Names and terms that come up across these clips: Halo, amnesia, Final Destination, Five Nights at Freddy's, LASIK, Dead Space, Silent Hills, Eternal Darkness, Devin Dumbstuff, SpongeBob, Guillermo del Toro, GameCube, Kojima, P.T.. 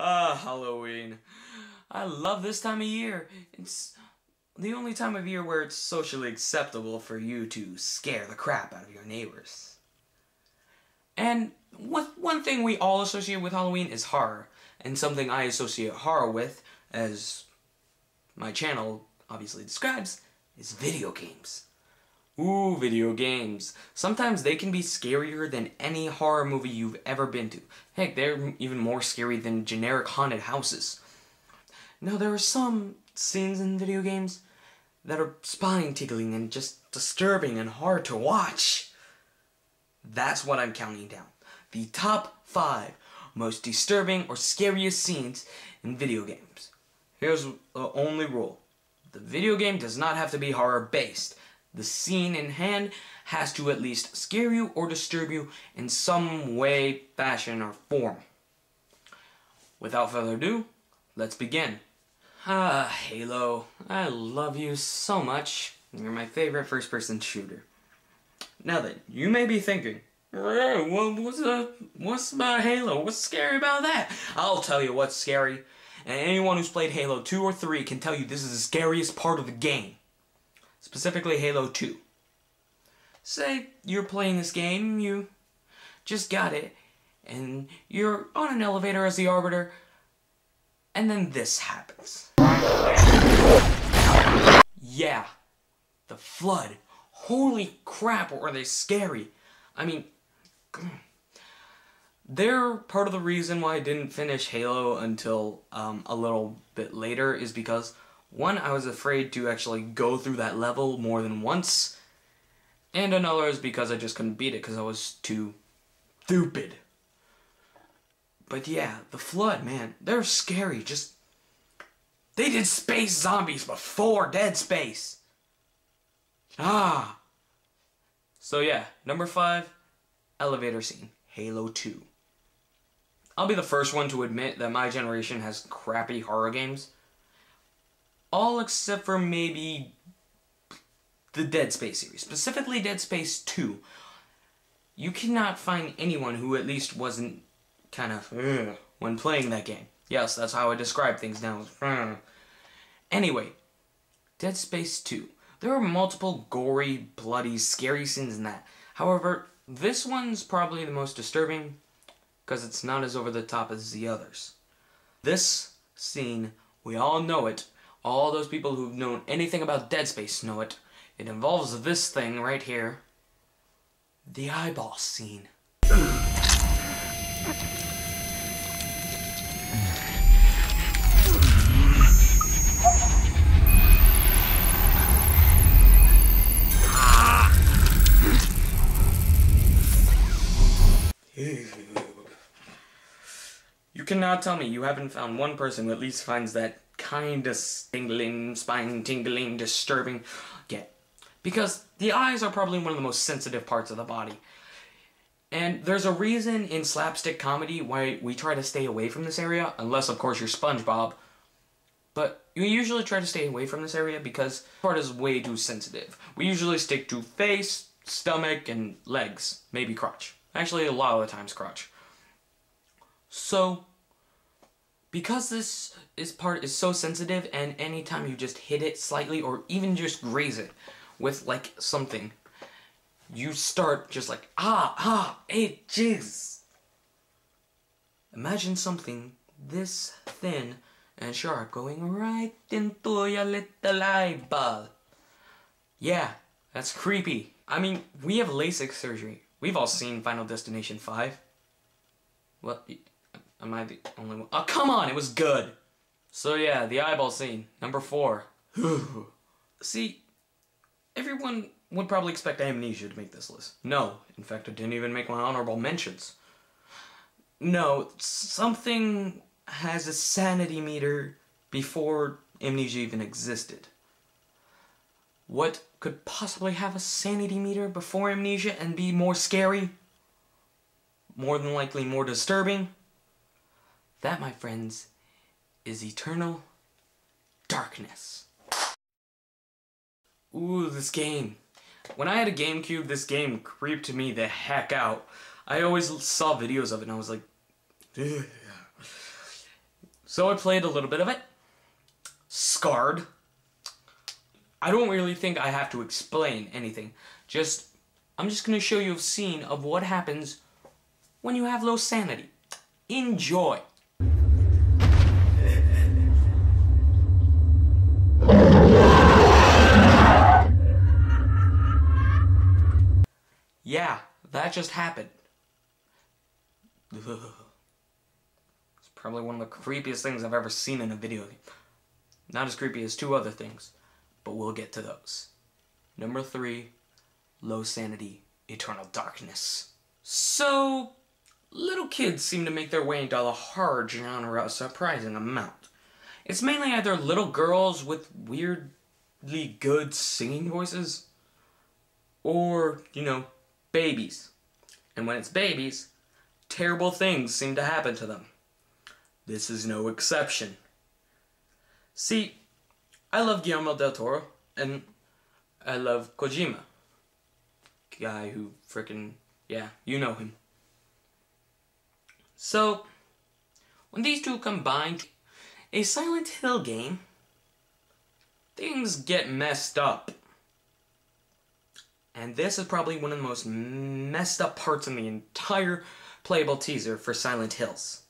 Halloween. I love this time of year. It's the only time of year where it's socially acceptable for you to scare the crap out of your neighbors. And one thing we all associate with Halloween is horror. And something I associate horror with, as my channel obviously describes, is video games. Ooh, video games. Sometimes they can be scarier than any horror movie you've ever been to. Heck, they're even more scary than generic haunted houses. Now, there are some scenes in video games that are spine-tickling and just disturbing and hard to watch. That's what I'm counting down. The top 5 most disturbing or scariest scenes in video games. Here's the only rule. The video game does not have to be horror-based. The scene in hand has to at least scare you or disturb you in some way, fashion, or form. Without further ado, let's begin. Ah, Halo, I love you so much. You're my favorite first-person shooter. Now then, you may be thinking, what's about Halo? What's scary about that? I'll tell you what's scary. And anyone who's played Halo 2 or 3 can tell you this is the scariest part of the game. Specifically Halo 2. Say you're playing this game, you just got it, and you're on an elevator as the Arbiter, and then this happens. Yeah, the Flood. Holy crap, are they scary. I mean, they're part of the reason why I didn't finish Halo until a little bit later is because one, I was afraid to actually go through that level more than once. And another is because I just couldn't beat it because I was too stupid. But yeah, the Flood, man, they're scary. Just, they did space zombies before Dead Space. Ah. So yeah, number 5, elevator scene, Halo 2. I'll be the first one to admit that my generation has crappy horror games. All except for maybe the Dead Space series, specifically Dead Space 2. You cannot find anyone who at least wasn't kind of when playing that game. Yes, that's how I describe things now. Anyway, Dead Space 2. There are multiple gory, bloody, scary scenes in that. However, this one's probably the most disturbing because it's not as over the top as the others. This scene, we all know it. All those people who've known anything about Dead Space know it. It involves this thing right here. The eyeball scene. You cannot tell me you haven't found one person who at least finds that kind of tingling, spine tingling, disturbing get. Because the eyes are probably one of the most sensitive parts of the body. And there's a reason in slapstick comedy why we try to stay away from this area, unless of course you're SpongeBob. But you usually try to stay away from this area because this part is way too sensitive. We usually stick to face, stomach, and legs. Maybe crotch. Actually, a lot of the times crotch. So, because this part is so sensitive, and anytime you just hit it slightly or even just graze it with like something, you start just like, hey, jeez. Imagine something this thin and sharp going right into your little eyeball. Yeah, that's creepy. I mean, we have LASIK surgery. We've all seen Final Destination 5. What? Am I the only one? Oh, come on! It was good! So yeah, the eyeball scene. Number 4. See, everyone would probably expect Amnesia to make this list. No. In fact, I didn't even make my honorable mentions. No, something has a sanity meter before Amnesia even existed. What could possibly have a sanity meter before Amnesia and be more scary? More than likely more disturbing? That, my friends, is Eternal Darkness. Ooh, this game. When I had a GameCube, this game creeped me the heck out. I always saw videos of it and I was like, ugh. So I played a little bit of it. Scarred. I don't really think I have to explain anything. I'm just going to show you a scene of what happens when you have low sanity. Enjoy. Yeah, that just happened. Ugh. It's probably one of the creepiest things I've ever seen in a video game. Not as creepy as two other things, but we'll get to those. Number 3, low sanity, Eternal Darkness. So, little kids seem to make their way into the horror genre a surprising amount. It's mainly either little girls with weirdly good singing voices, or, you know, babies. And when it's babies, terrible things seem to happen to them. This is no exception. See, I love Guillermo del Toro, and I love Kojima. Guy who frickin', yeah, you know him. So, when these two combine a Silent Hill game, things get messed up. And this is probably one of the most messed up parts in the entire playable teaser for Silent Hills.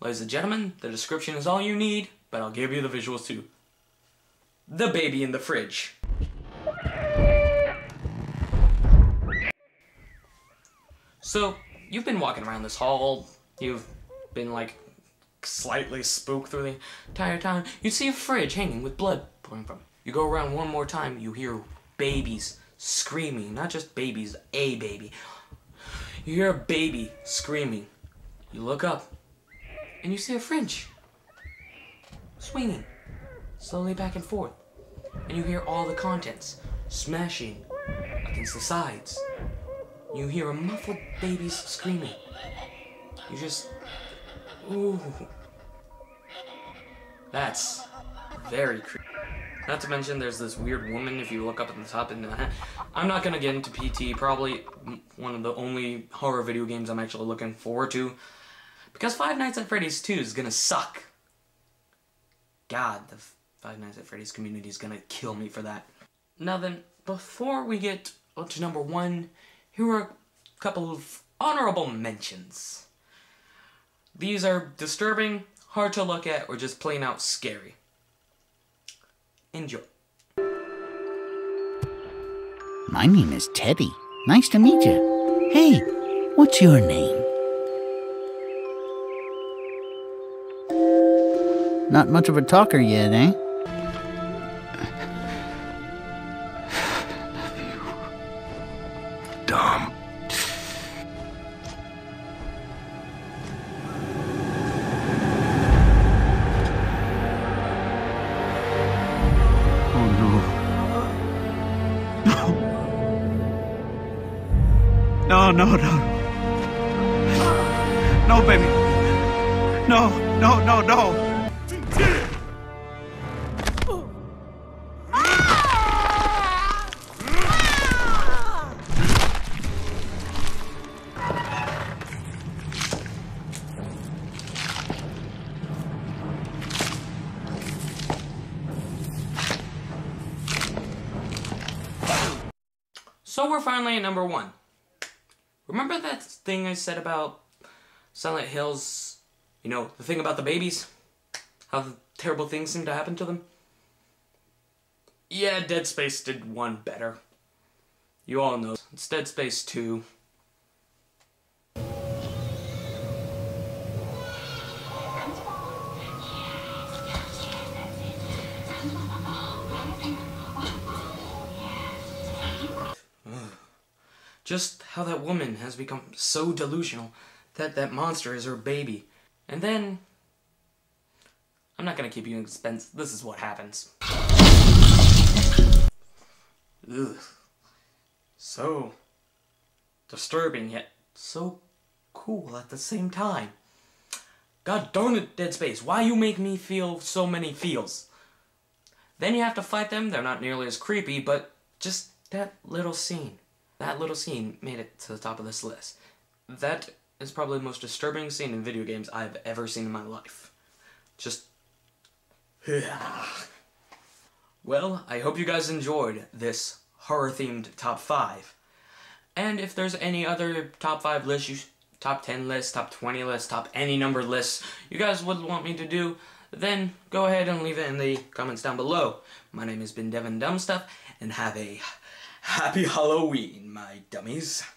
Ladies and gentlemen, the description is all you need, but I'll give you the visuals too. The baby in the fridge. So, you've been walking around this hall, you've been like slightly spooked through the entire time. You see a fridge hanging with blood pouring from it. You go around one more time, you hear babies screaming. Not just babies, a baby. You hear a baby screaming. You look up, and you see a fridge swinging slowly back and forth. And you hear all the contents smashing against the sides. You hear a muffled baby's screaming. You just... ooh. That's very creepy. Not to mention there's this weird woman if you look up at the top. And I'm not going to get into P.T. Probably one of the only horror video games I'm actually looking forward to. Because Five Nights at Freddy's 2 is going to suck. God, the Five Nights at Freddy's community is going to kill me for that. Now then, before we get up to number 1... here are a couple of honorable mentions. These are disturbing, hard to look at, or just plain out scary. Enjoy. My name is Teddy. Nice to meet you. Hey, what's your name? Not much of a talker yet, eh? No, baby. No. So we're finally at number 1. Remember that thing I said about Silent Hills, you know, the thing about the babies? How the terrible things seem to happen to them? Yeah, Dead Space did one better. You all know. It's Dead Space 2. Just how that woman has become so delusional that that monster is her baby. And then... I'm not gonna keep you in suspense. This is what happens. Ugh. So disturbing yet so cool at the same time. God darn it, Dead Space. Why you make me feel so many feels? Then you have to fight them. They're not nearly as creepy, but just that little scene. That little scene made it to the top of this list. That is probably the most disturbing scene in video games I've ever seen in my life. Just... Well, I hope you guys enjoyed this horror-themed top 5. And if there's any other top 5 lists, top 10 lists, top 20 lists, top any number lists you guys would want me to do, then go ahead and leave it in the comments down below. My name has been Devin Dumbstuff, and have a happy Halloween, my dummies.